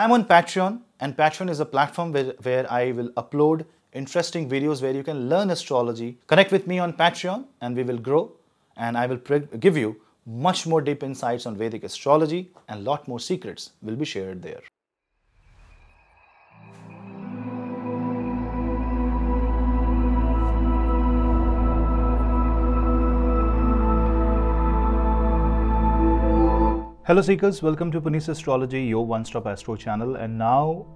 I am on Patreon, and Patreon is a platform where I will upload interesting videos where you can learn astrology. Connect with me on Patreon and we will grow, and I will give you much more deep insights on Vedic astrology, and lot more secrets will be shared there. Hello seekers, welcome to Punneit's Astrology, your one-stop astro channel. And now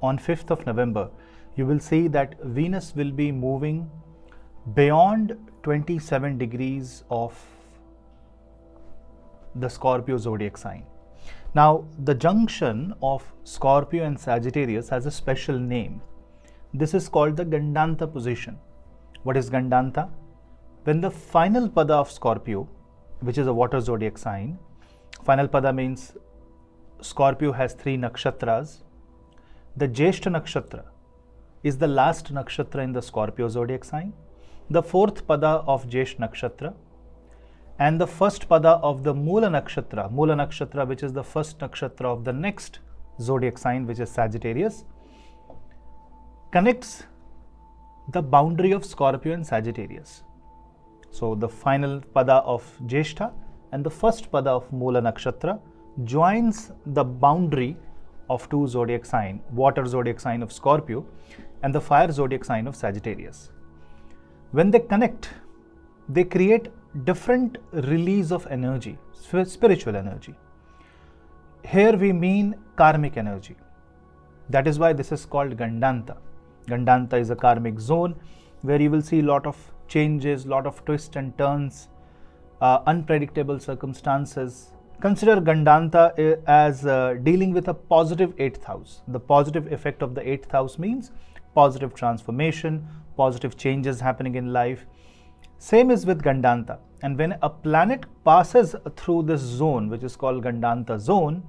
on 5th of November, you will see that Venus will be moving beyond 27 degrees of the Scorpio zodiac sign. Now, the junction of Scorpio and Sagittarius has a special name. This is called the Gandanta position. What is Gandanta? When the final pada of Scorpio, which is a water zodiac sign, final pada means Scorpio has three nakshatras. The Jyeshtha nakshatra is the last nakshatra in the Scorpio zodiac sign, the fourth pada of Jyeshtha nakshatra, and the first pada of the Moola nakshatra, which is the first nakshatra of the next zodiac sign, which is Sagittarius, connects the boundary of Scorpio and Sagittarius. So the final pada of Jyeshtha and the first pada of Moola nakshatra joins the boundary of two zodiac sign, water zodiac sign of Scorpio and the fire zodiac sign of Sagittarius. When they connect, they create different release of energy, spiritual energy. Here we mean karmic energy. That is why this is called Gandanta. Gandanta is a karmic zone where you will see a lot of changes, lot of twists and turns, unpredictable circumstances. Consider Gandanta as dealing with a positive 8th house. The positive effect of the 8th house means positive transformation, positive changes happening in life. Same is with Gandanta. And when a planet passes through this zone, which is called Gandanta zone,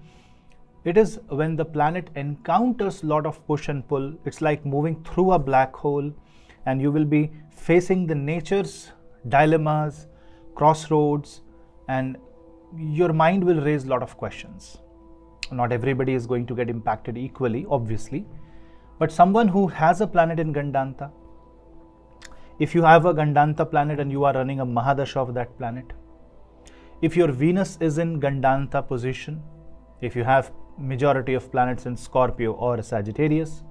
it is when the planet encounters a lot of push and pull. It's like moving through a black hole, and you will be facing the nature's dilemmas, crossroads, and your mind will raise a lot of questions. Not everybody is going to get impacted equally, obviously, but someone who has a planet in Gandanta, if you have a Gandanta planet and you are running a Mahadasha of that planet, if your Venus is in Gandanta position, if you have majority of planets in Scorpio or Sagittarius,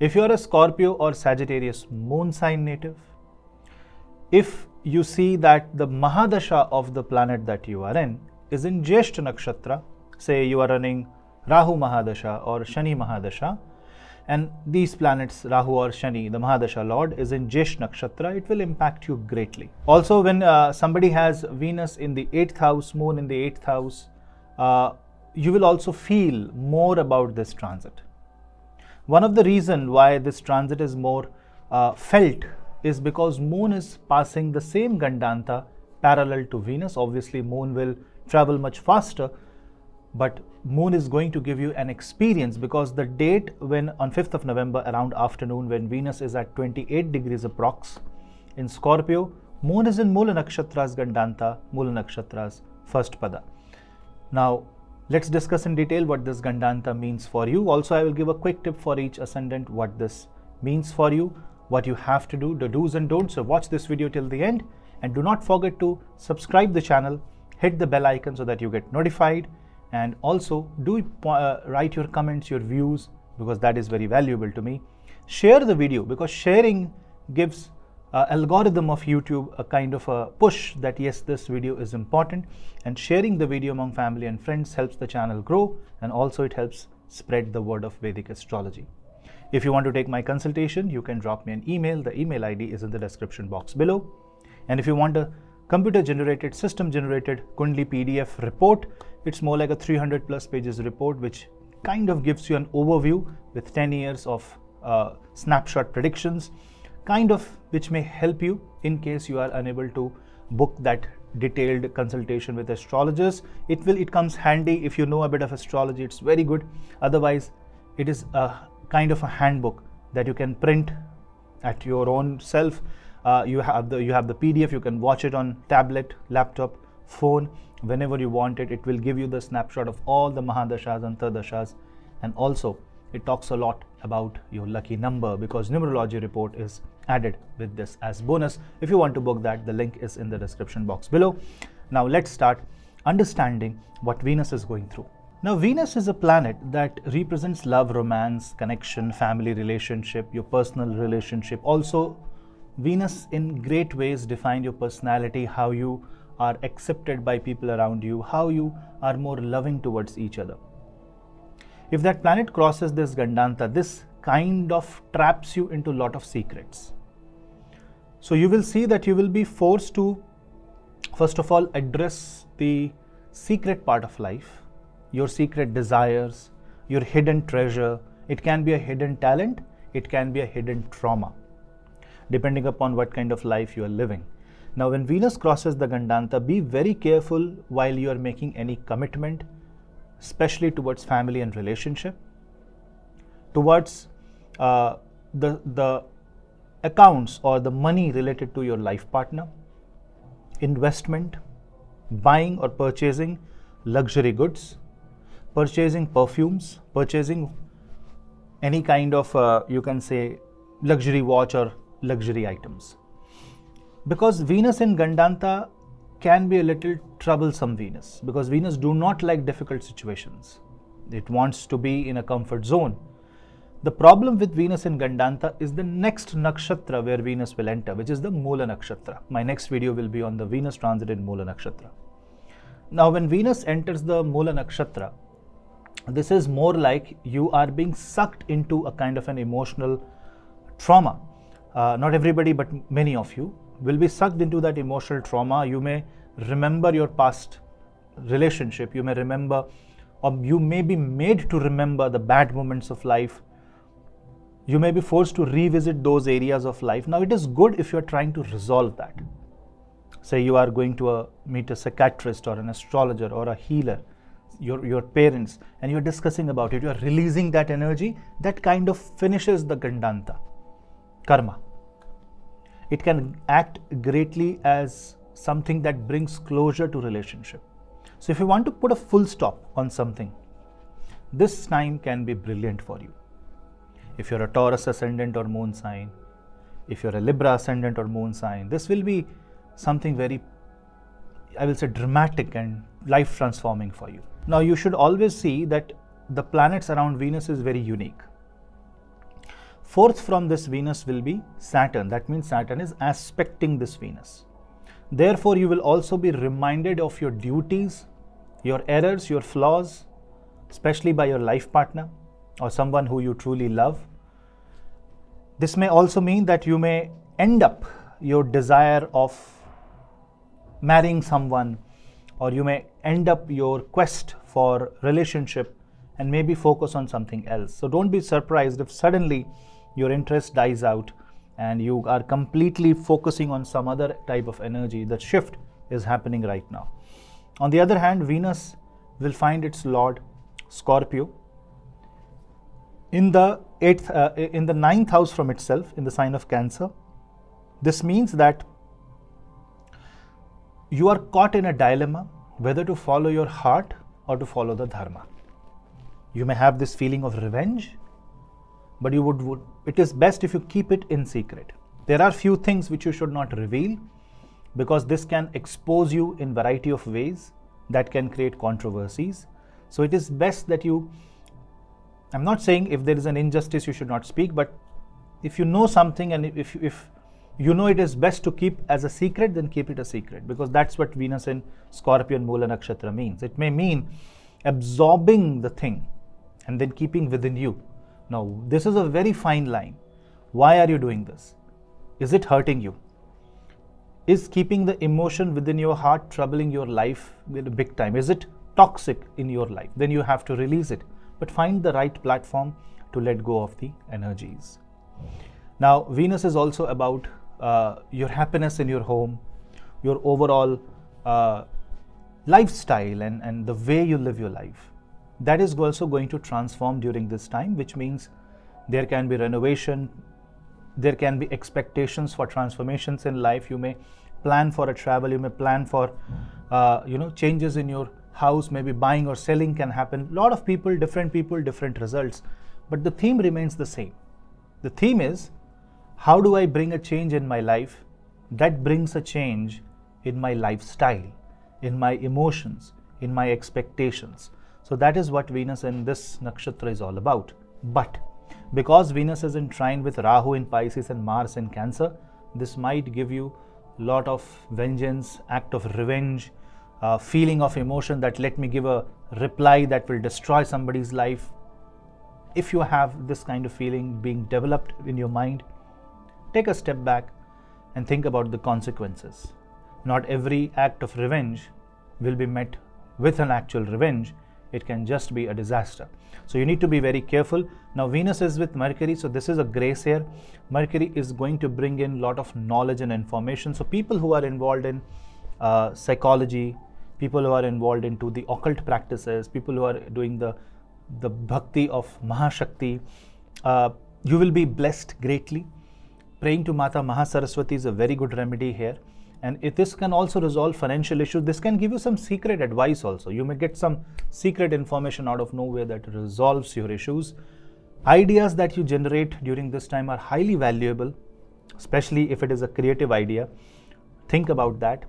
if you are a Scorpio or Sagittarius moon sign native, if you see that the Mahadasha of the planet that you are in is in Jyeshtha nakshatra, say you are running Rahu Mahadasha or Shani Mahadasha, and these planets, Rahu or Shani, the Mahadasha lord is in Jyeshtha nakshatra, it will impact you greatly. Also, when somebody has Venus in the 8th house, moon in the 8th house, you will also feel more about this transit. One of the reasons why this transit is more felt is because moon is passing the same Gandanta parallel to Venus. Obviously, moon will travel much faster, but moon is going to give you an experience, because the date when on 5th of November around afternoon, when Venus is at 28 degrees approx in Scorpio, moon is in Moola nakshatra's Gandanta, Moola nakshatra's first pada. Now, let's discuss in detail what this Gandanta means for you. Also, I will give a quick tip for each ascendant what this means for you, what you have to do, the do's and don'ts. So watch this video till the end, and do not forget to subscribe the channel, hit the bell icon so that you get notified, and also do write your comments, your views, because that is very valuable to me. Share the video, because sharing gives algorithm of YouTube a kind of a push that yes, this video is important, and sharing the video among family and friends helps the channel grow, and also it helps spread the word of Vedic astrology. If you want to take my consultation, you can drop me an email. The email ID is in the description box below. And if you want a computer-generated, system-generated Kundali PDF report, it's more like a 300+ pages report, which kind of gives you an overview with 10 years of snapshot predictions, kind of which may help you in case you are unable to book that detailed consultation with astrologers. It comes handy if you know a bit of astrology. It's very good. Otherwise, it is a kind of a handbook that you can print at your own self. You have the PDF, you can watch it on tablet, laptop, phone, whenever you want it. It will give you the snapshot of all the Mahadashas and Thadashas and also it talks a lot about your lucky number because numerology report is added with this as bonus. If you want to book that, the link is in the description box below. Now let's start understanding what Venus is going through. Now Venus is a planet that represents love, romance, connection, family relationship, your personal relationship. Also Venus in great ways defines your personality, how you are accepted by people around you, how you are more loving towards each other. If that planet crosses this Gandanta, this kind of traps you into a lot of secrets. So you will see that you will be forced to, first of all, address the secret part of life, your secret desires, your hidden treasure. It can be a hidden talent, it can be a hidden trauma, depending upon what kind of life you are living. Now when Venus crosses the Gandanta, be very careful while you are making any commitment, especially towards family and relationship, towards the accounts or the money related to your life partner, investment, buying or purchasing luxury goods, purchasing perfumes, purchasing any kind of, you can say, luxury watch or luxury items. Because Venus in Gandanta can be a little troublesome Venus, because Venus do not like difficult situations. It wants to be in a comfort zone. The problem with Venus in Gandanta is the next nakshatra where Venus will enter, which is the Moola nakshatra. My next video will be on the Venus transit in Moola nakshatra. Now when Venus enters the Moola nakshatra, this is more like you are being sucked into a kind of an emotional trauma. Not everybody, but many of you will be sucked into that emotional trauma. You may remember your past relationship, you may remember, or you may be made to remember the bad moments of life. You may be forced to revisit those areas of life. Now it is good if you are trying to resolve that. Say you are going to meet a psychiatrist or an astrologer or a healer, your parents, and you are discussing about it. You are releasing that energy. That kind of finishes the Gandanta karma. It can act greatly as something that brings closure to relationship. So if you want to put a full stop on something, this time can be brilliant for you. If you're a Taurus ascendant or moon sign, if you're a Libra ascendant or moon sign, this will be something very, I will say, dramatic and life transforming for you. Now you should always see that the planets around Venus is very unique. Fourth from this Venus will be Saturn. That means Saturn is aspecting this Venus. Therefore, you will also be reminded of your duties, your errors, your flaws, especially by your life partner or someone who you truly love. This may also mean that you may end up your desire of marrying someone, or you may end up your quest for relationship and maybe focus on something else. So don't be surprised if suddenly your interest dies out and you are completely focusing on some other type of energy. That shift is happening right now. On the other hand, Venus will find its lord Scorpio in the ninth house from itself, in the sign of Cancer. This means that you are caught in a dilemma whether to follow your heart or to follow the dharma. You may have this feeling of revenge, but you would it is best if you keep it in secret. There are few things which you should not reveal, because this can expose you in variety of ways that can create controversies. So it is best that you, I'm not saying if there is an injustice you should not speak, but if you know something and if you know it is best to keep as a secret, then keep it a secret, because that's what Venus in Scorpio and Moola nakshatra means. It may mean absorbing the thing and then keeping within you. Now, this is a very fine line. Why are you doing this? Is it hurting you? Is keeping the emotion within your heart troubling your life big time? Is it toxic in your life? Then you have to release it, but find the right platform to let go of the energies. Now, Venus is also about your happiness in your home, your overall lifestyle and the way you live your life. That is also going to transform during this time, which means there can be renovation, there can be expectations for transformations in life. You may plan for a travel, you may plan for changes in your house, maybe buying or selling can happen. A lot of people, different results, but the theme remains the same. The theme is, how do I bring a change in my life that brings a change in my lifestyle, in my emotions, in my expectations. So that is what Venus in this nakshatra is all about. But because Venus is in trine with Rahu in Pisces and Mars in Cancer, this might give you a lot of vengeance, act of revenge, feeling of emotion that let me give a reply that will destroy somebody's life. If you have this kind of feeling being developed in your mind, take a step back and think about the consequences. Not every act of revenge will be met with an actual revenge. It can just be a disaster. So you need to be very careful. Now Venus is with Mercury, so this is a grace here. Mercury is going to bring in a lot of knowledge and information. So people who are involved in psychology, people who are involved into the occult practices, people who are doing the bhakti of Mahashakti, you will be blessed greatly. Praying to Mata Mahasaraswati is a very good remedy here. And if this can also resolve financial issues, this can give you some secret advice also. You may get some secret information out of nowhere that resolves your issues. Ideas that you generate during this time are highly valuable, especially if it is a creative idea. Think about that.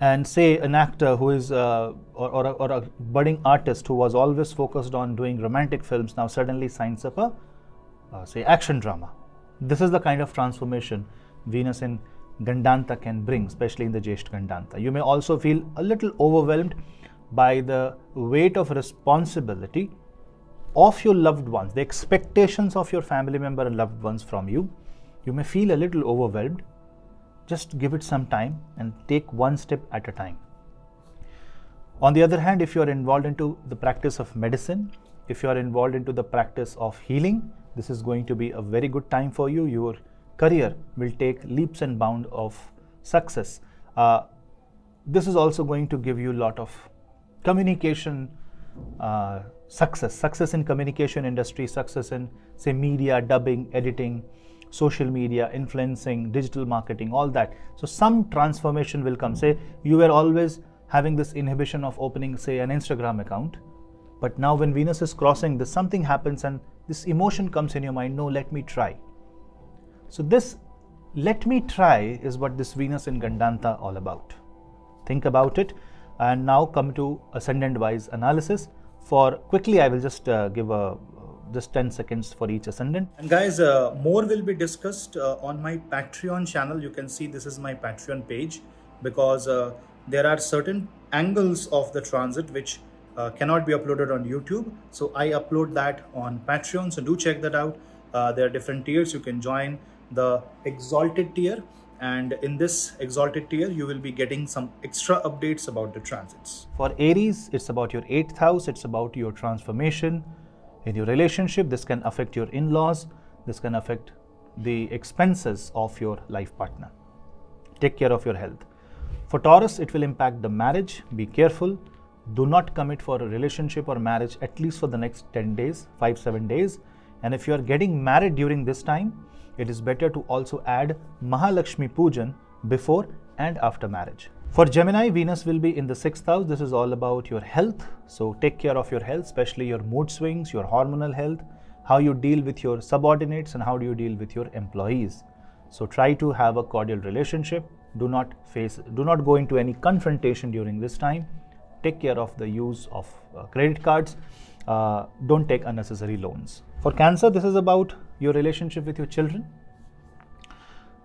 And say an actor who is, or a budding artist who was always focused on doing romantic films, now suddenly signs up a, say, action drama. This is the kind of transformation Venus in Gandanta can bring, especially in the Jyeshtha Gandanta. You may also feel a little overwhelmed by the weight of responsibility of your loved ones, the expectations of your family member and loved ones from you. You may feel a little overwhelmed. Just give it some time and take one step at a time. On the other hand, if you are involved into the practice of medicine, if you are involved into the practice of healing, this is going to be a very good time for you. Your career will take leaps and bounds of success. This is also going to give you a lot of communication success. Success in communication industry, success in, say, media, dubbing, editing, social media, influencing, digital marketing, all that. So some transformation will come. Say, you were always having this inhibition of opening, say, an Instagram account. But now when Venus is crossing this, something happens and this emotion comes in your mind, no, let me try. So this let me try is what this Venus in Gandanta all about. Think about it. And now come to ascendant wise analysis. For quickly, I will just give a just 10 seconds for each ascendant. And guys, more will be discussed on my Patreon channel. You can see this is my Patreon page, because there are certain angles of the transit which cannot be uploaded on YouTube. So I upload that on Patreon. So do check that out. There are different tiers. You can join the exalted tier, and in this exalted tier you will be getting some extra updates about the transits. For Aries, it's about your 8th house. It's about your transformation in your relationship. This can affect your in-laws. This can affect the expenses of your life partner. Take care of your health. For Taurus, it will impact the marriage. Be careful. Do not commit for a relationship or marriage at least for the next 10 days, 5-7 days. And if you are getting married during this time, it is better to also add Mahalakshmi Pujan before and after marriage. For Gemini, Venus will be in the 6th house. This is all about your health. So take care of your health, especially your mood swings, your hormonal health, how you deal with your subordinates and how do you deal with your employees. So try to have a cordial relationship. Do not go into any confrontation during this time. Take care of the use of credit cards. Don't take unnecessary loans. For Cancer, this is about your relationship with your children.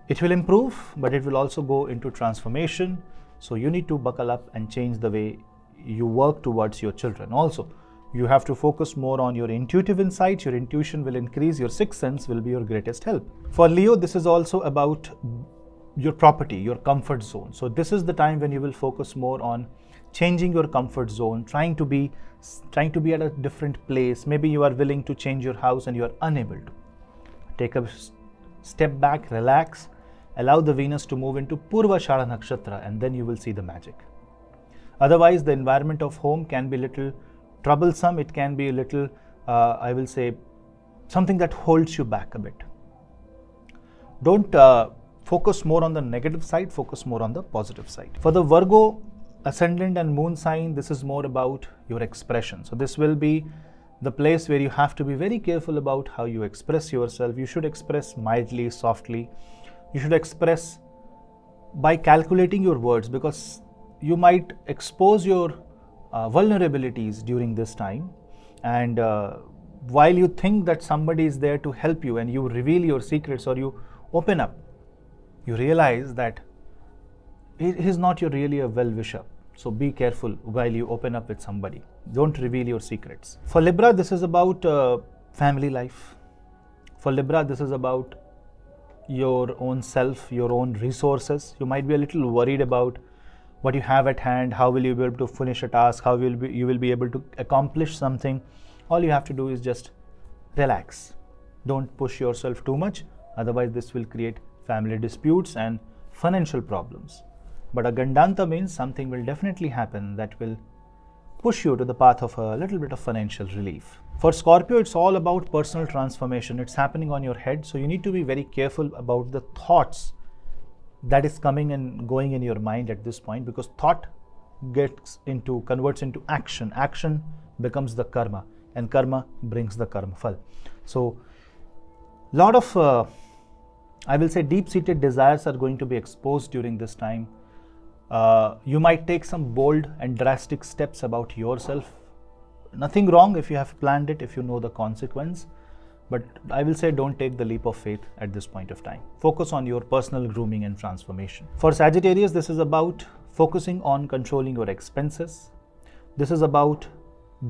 It will improve, but it will also go into transformation. So you need to buckle up and change the way you work towards your children. Also, you have to focus more on your intuitive insights. Your intuition will increase. Your sixth sense will be your greatest help. For Leo, this is also about your property, your comfort zone. So this is the time when you will focus more on changing your comfort zone, trying to be at a different place. Maybe you are willing to change your house and you are unable to. Take a step back, relax, allow the Venus to move into Purva Shara nakshatra, and then you will see the magic. Otherwise, the environment of home can be a little troublesome. It can be a little, I will say, something that holds you back a bit. Don't focus more on the negative side, focus more on the positive side. For the Virgo, ascendant and moon sign, this is more about your expression. So this will be the place where you have to be very careful about how you express yourself. You should express mildly, softly. You should express by calculating your words, because you might expose your vulnerabilities during this time. And while you think that somebody is there to help you and you reveal your secrets or you open up, you realize that he is not really a well-wisher. So be careful while you open up with somebody. Don't reveal your secrets. For Libra, this is about family life. For Libra, this is about your own self, your own resources. You might be a little worried about what you have at hand, how will you be able to finish a task, how will you will be able to accomplish something. All you have to do is just relax. Don't push yourself too much, otherwise this will create family disputes and financial problems. But a Gandanta means something will definitely happen that will push you to the path of a little bit of financial relief. For Scorpio, it's all about personal transformation. It's happening on your head, so you need to be very careful about the thoughts that is coming and going in your mind at this point, because thought converts into action. Action becomes the karma, and karma brings the karmafal. So, lot of, I will say, deep-seated desires are going to be exposed during this time. You might take some bold and drastic steps about yourself. Nothing wrong if you have planned it, if you know the consequence, but I will say don't take the leap of faith at this point of time. Focus on your personal grooming and transformation. For Sagittarius, this is about focusing on controlling your expenses. This is about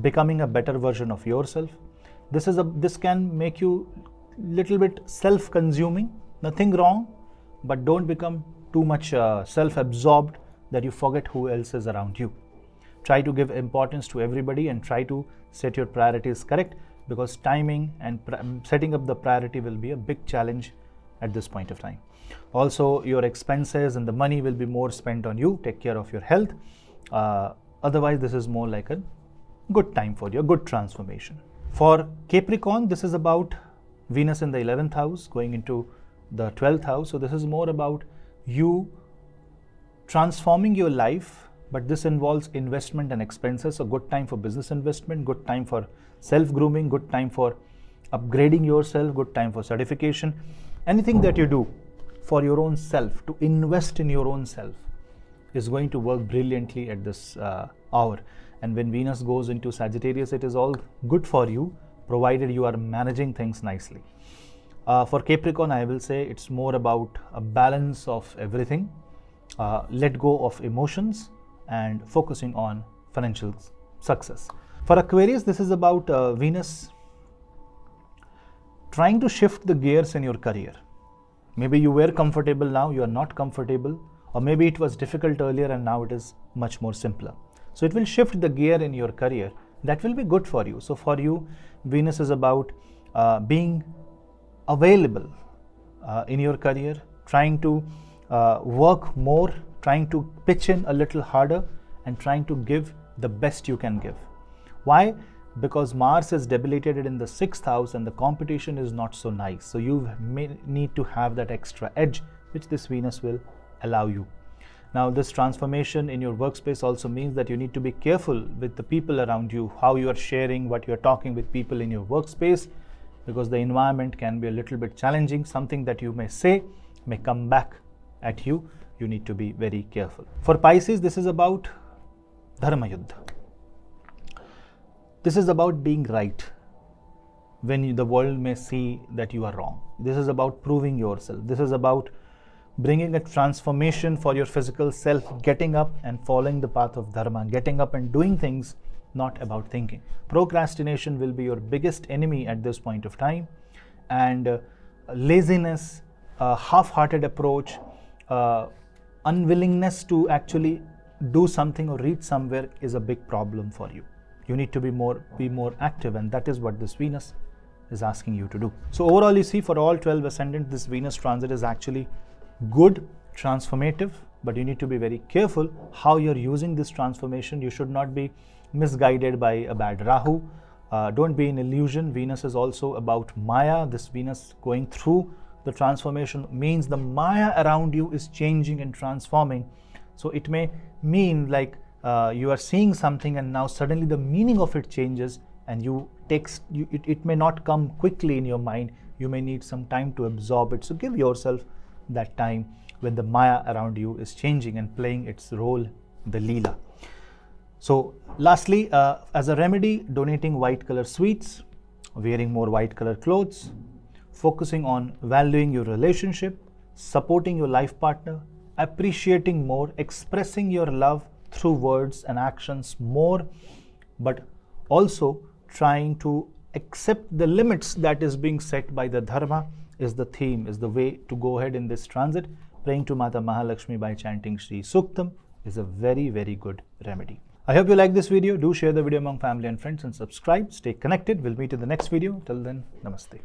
becoming a better version of yourself. This can make you little bit self-consuming. Nothing wrong, but don't become too much self-absorbed that you forget who else is around you. Try to give importance to everybody and try to set your priorities correct, because timing and setting up the priority will be a big challenge at this point of time. Also, your expenses and the money will be more spent on you. Take care of your health. Otherwise, this is more like a good time for your good transformation. For Capricorn, this is about Venus in the 11th house going into the 12th house. So this is more about you transforming your life, but this involves investment and expenses. So good time for business investment, good time for self-grooming, good time for upgrading yourself, good time for certification. Anything that you do for your own self, to invest in your own self, is going to work brilliantly at this hour. And when Venus goes into Sagittarius, it is all good for you, provided you are managing things nicely. For Capricorn, I will say it's more about a balance of everything. Let go of emotions and focusing on financial success. For Aquarius, this is about Venus trying to shift the gears in your career. Maybe you were comfortable, now you are not comfortable, or maybe it was difficult earlier and now it is much more simpler. So it will shift the gear in your career. That will be good for you. So for you, Venus is about being available in your career, trying to work more, trying to pitch in a little harder, and trying to give the best you can give. Why? Because Mars is debilitated in the 6th house and the competition is not so nice. So you may need to have that extra edge, which this Venus will allow you. Now, this transformation in your workspace also means that you need to be careful with the people around you, how you are sharing, what you are talking with people in your workspace, because the environment can be a little bit challenging. Something that you may say may come back at you. You need to be very careful. For Pisces, this is about Dharma Yuddha. This is about being right when the world may see that you are wrong. This is about proving yourself. This is about bringing a transformation for your physical self, getting up and following the path of Dharma, getting up and doing things, not about thinking. Procrastination will be your biggest enemy at this point of time, and laziness, half-hearted approach, unwillingness to actually do something or reach somewhere is a big problem for you. You need to be more active, and that is what this Venus is asking you to do. So overall, you see, for all 12 ascendant, this Venus transit is actually good, transformative, but you need to be very careful how you're using this transformation. You should not be misguided by a bad Rahu. Don't be in illusion. Venus is also about Maya. This Venus going through the transformation means the Maya around you is changing and transforming. So it may mean like you are seeing something and now suddenly the meaning of it changes, and it may not come quickly in your mind. You may need some time to absorb it. So give yourself that time when the Maya around you is changing and playing its role, the Leela. So lastly, as a remedy, donating white color sweets, wearing more white color clothes, focusing on valuing your relationship, supporting your life partner, appreciating more, expressing your love through words and actions more, but also trying to accept the limits that is being set by the dharma is the theme, is the way to go ahead in this transit. Praying to Mata Mahalakshmi by chanting Shri Suktam is a very, very good remedy. I hope you like this video. Do share the video among family and friends and subscribe. Stay connected. We'll meet in the next video. Till then, namaste.